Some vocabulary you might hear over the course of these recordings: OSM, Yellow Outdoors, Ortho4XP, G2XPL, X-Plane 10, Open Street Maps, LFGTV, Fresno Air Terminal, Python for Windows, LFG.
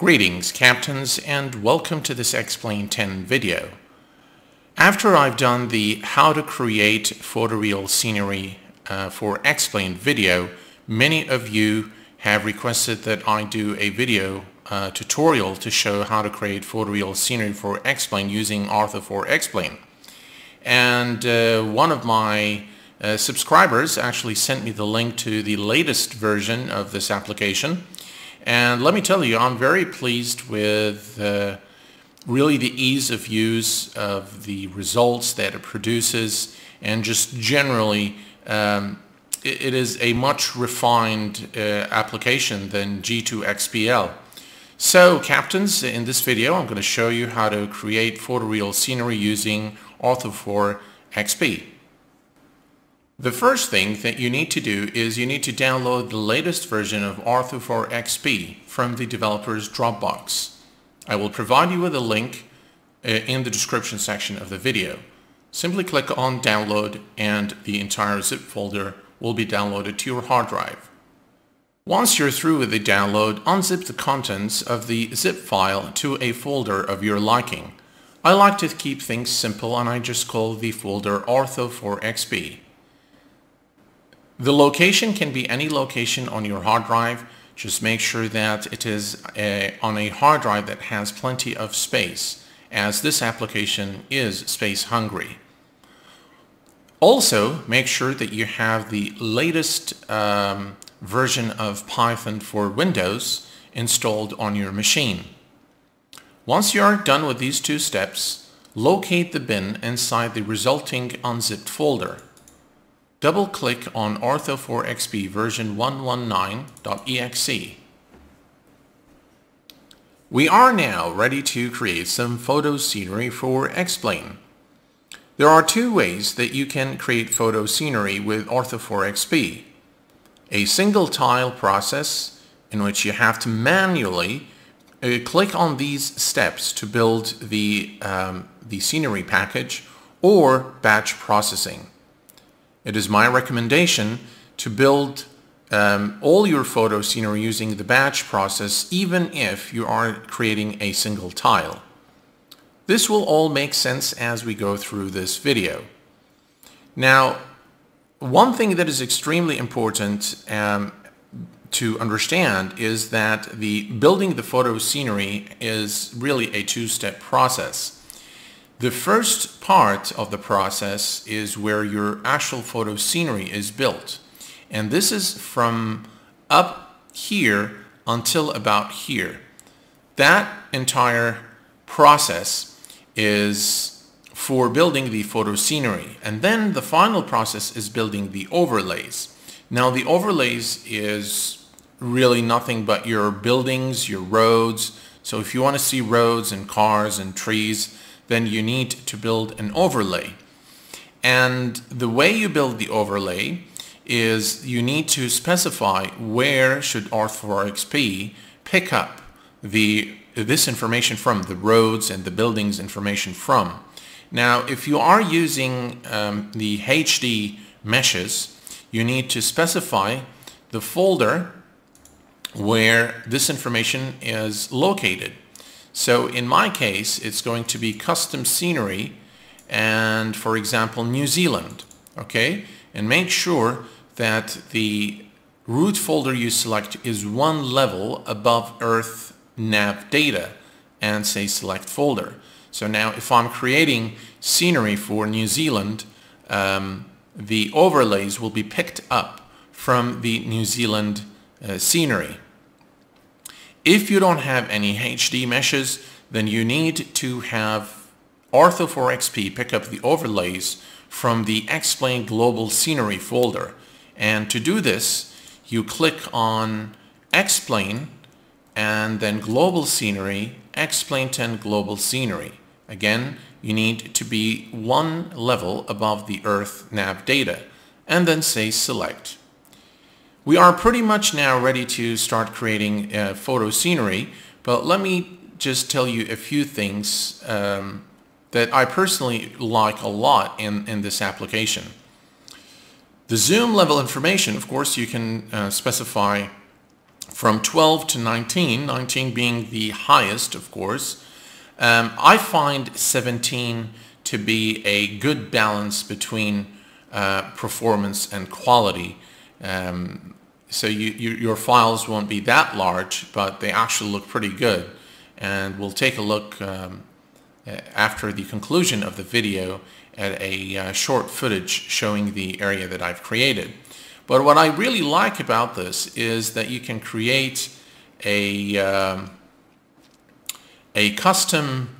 Greetings, Captains, and welcome to this X-Plane 10 video. After I've done the How to Create Photoreal Scenery for X-Plane video, many of you have requested that I do a video tutorial to show how to create photoreal scenery for X-Plane using Ortho4XP. And one of my subscribers actually sent me the link to the latest version of this application. And let me tell you, I'm very pleased with really the ease of use of the results that it produces, and just generally it is a much refined application than G2XPL. So, Captains, in this video I'm going to show you how to create photoreal scenery using Ortho4XP. The first thing that you need to do is you need to download the latest version of Ortho4XP from the developer's Dropbox. I will provide you with a link in the description section of the video. Simply click on Download and the entire zip folder will be downloaded to your hard drive. Once you're through with the download, unzip the contents of the zip file to a folder of your liking. I like to keep things simple, and I just call the folder Ortho4XP. The location can be any location on your hard drive. Just make sure that it is on a hard drive that has plenty of space, as this application is space hungry. Also, make sure that you have the latest version of Python for Windows installed on your machine. Once you are done with these two steps, locate the bin inside the resulting unzipped folder. Double-click on Ortho4XP version 119.exe. We are now ready to create some photo scenery for X-Plane. There are two ways that you can create photo scenery with Ortho4XP. A single tile process, in which you have to manually click on these steps to build the scenery package, or batch processing. It is my recommendation to build all your photo scenery using the batch process, even if you are creating a single tile. This will all make sense as we go through this video. Now, one thing that is extremely important to understand is that building the photo scenery is really a two-step process. The first part of the process is where your actual photo scenery is built. And this is from up here until about here. That entire process is for building the photo scenery. And then the final process is building the overlays. Now, the overlays is really nothing but your buildings, your roads. So if you want to see roads and cars and trees, then you need to build an overlay. And the way you build the overlay is you need to specify where should Ortho4XP pick up this information from, the roads and the buildings information from. Now, if you are using the HD meshes, you need to specify the folder where this information is located. So in my case, it's going to be custom scenery and, for example, New Zealand, okay? And make sure that the root folder you select is one level above Earth nav data, and say select folder. So now if I'm creating scenery for New Zealand, the overlays will be picked up from the New Zealand scenery. If you don't have any HD meshes, then you need to have Ortho4XP pick up the overlays from the X-Plane Global Scenery folder. And to do this, you click on X-Plane and then Global Scenery, X-Plane 10 Global Scenery. Again, you need to be one level above the Earth nav data, and then say Select. We are pretty much now ready to start creating photo scenery, but let me just tell you a few things that I personally like a lot in this application. The zoom level information, of course, you can specify from 12 to 19, 19 being the highest, of course. I find 17 to be a good balance between performance and quality. So your files won't be that large, but they actually look pretty good. And we'll take a look after the conclusion of the video at a short footage showing the area that I've created. But what I really like about this is that you can create a custom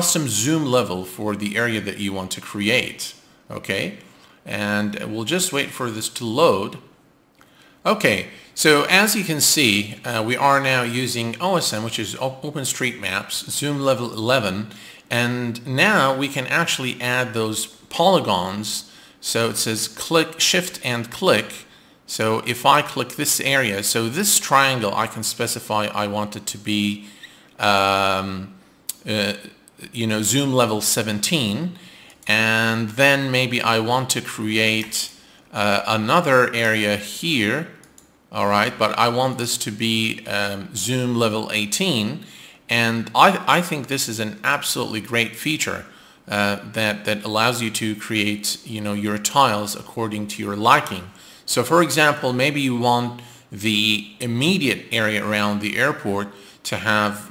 zoom level for the area that you want to create. Okay, and we'll just wait for this to load. Okay, so as you can see, we are now using OSM, which is Open Street Maps, zoom level 11, and now we can actually add those polygons. So it says click, shift and click. So if I click this area, so this triangle, I can specify I want it to be you know, zoom level 17, and then maybe I want to create another area here, all right, but I want this to be zoom level 18, and I think this is an absolutely great feature that allows you to create, you know, your tiles according to your liking. So for example, maybe you want the immediate area around the airport to have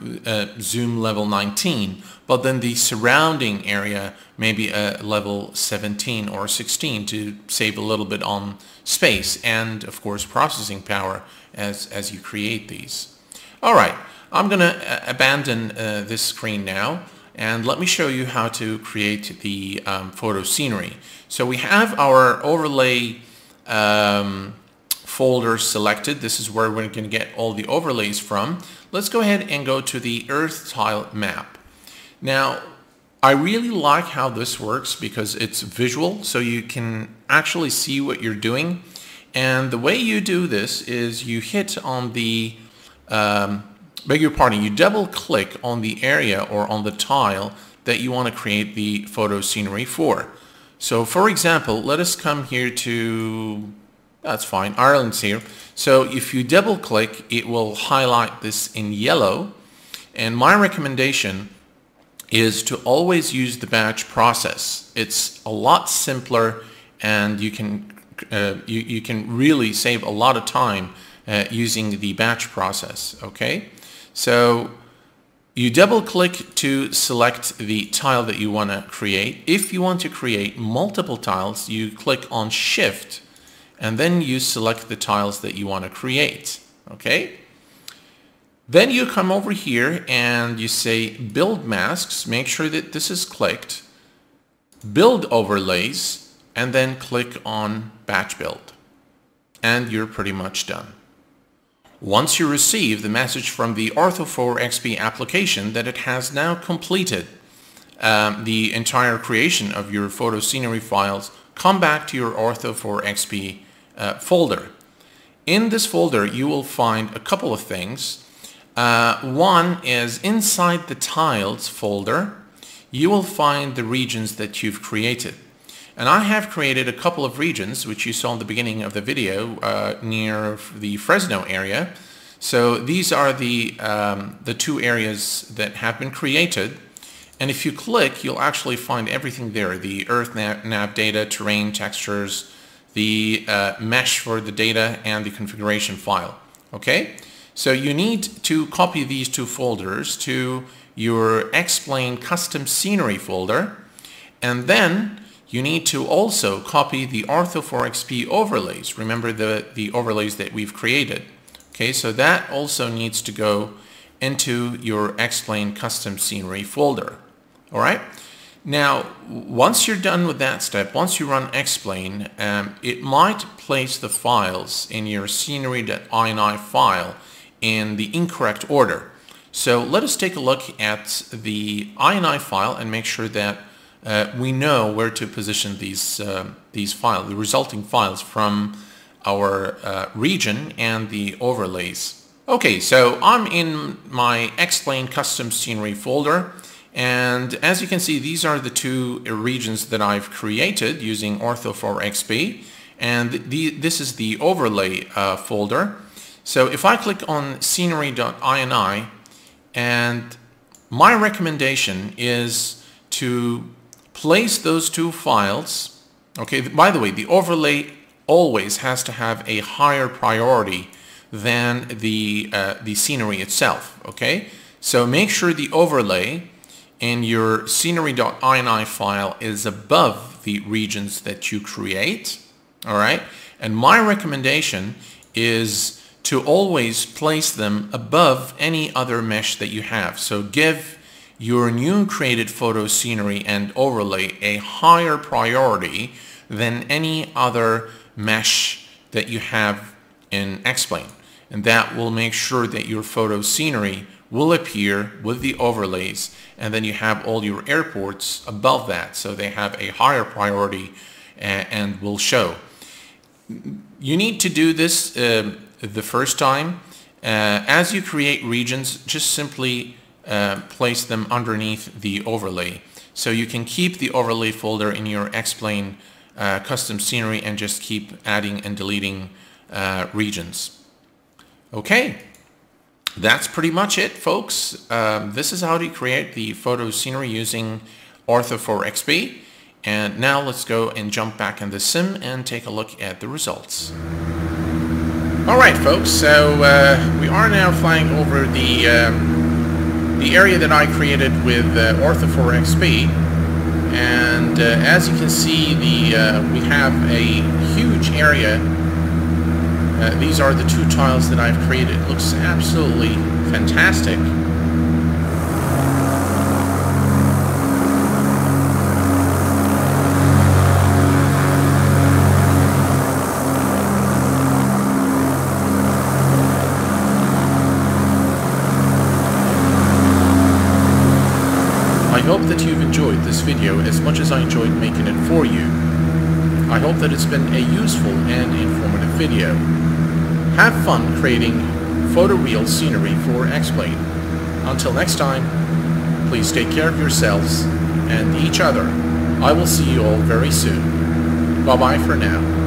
zoom level 19, but then the surrounding area maybe a level 17 or 16 to save a little bit on space and of course processing power as you create these. All right, I'm gonna abandon this screen now, and let me show you how to create the photo scenery. So we have our overlay folder selected. This is where we're going to get all the overlays from. Let's go ahead and go to the Earth tile map. Now, I really like how this works because it's visual, so you can actually see what you're doing. And the way you do this is you hit on the, beg your pardon, you double click on the area or on the tile that you want to create the photo scenery for. So for example, let us come here to, that's fine, Ireland's here. So if you double click, it will highlight this in yellow. And my recommendation is to always use the batch process. It's a lot simpler, and you can really save a lot of time using the batch process, okay? So you double click to select the tile that you want to create. If you want to create multiple tiles, you click on Shift and then you select the tiles that you want to create. Okay? Then you come over here and you say Build Masks. Make sure that this is clicked. Build Overlays and then click on Batch Build. And you're pretty much done. Once you receive the message from the Ortho4XP application that it has now completed the entire creation of your photo scenery files, come back to your Ortho4XP folder. In this folder, you will find a couple of things. One is inside the tiles folder, you will find the regions that you've created. And I have created a couple of regions, which you saw in the beginning of the video, near the Fresno area. So these are the two areas that have been created. And if you click, you'll actually find everything there. The Earth nav data, terrain textures, the mesh for the data, and the configuration file. Okay? So you need to copy these two folders to your X-Plane custom scenery folder. And then you need to also copy the Ortho4XP overlays. Remember the overlays that we've created. Okay, so that also needs to go into your X-Plane custom scenery folder. All right. Now, once you're done with that step, once you run X-Plane, it might place the files in your scenery.ini file in the incorrect order. So let us take a look at the ini file and make sure that we know where to position these files, the resulting files from our region and the overlays. Okay, so I'm in my X-Plane custom scenery folder, and as you can see, these are the two regions that I've created using Ortho4XP, and this is the overlay folder. So if I click on scenery.ini, and my recommendation is to place those two files. Okay, by the way, the overlay always has to have a higher priority than the scenery itself. Okay, so make sure the overlay in your scenery.ini file is above the regions that you create. All right, and my recommendation is to always place them above any other mesh that you have. So give your new created photo, scenery, and overlay a higher priority than any other mesh that you have in X-Plane. And that will make sure that your photo scenery will appear with the overlays, and then you have all your airports above that, so they have a higher priority and will show. You need to do this the first time. As you create regions, just simply place them underneath the overlay. So you can keep the overlay folder in your X-Plane custom scenery and just keep adding and deleting regions. Okay, that's pretty much it, folks. This is how to create the photo scenery using Ortho4XP. And now let's go and jump back in the sim and take a look at the results. Alright folks, so we are now flying over the area that I created with Ortho4XP, and as you can see, we have a huge area. These are the two tiles that I've created. It looks absolutely fantastic. I hope that you've enjoyed this video as much as I enjoyed making it for you. I hope that it's been a useful and informative video. Have fun creating photoreal scenery for X-Plane. Until next time, please take care of yourselves and each other. I will see you all very soon. Bye-bye for now.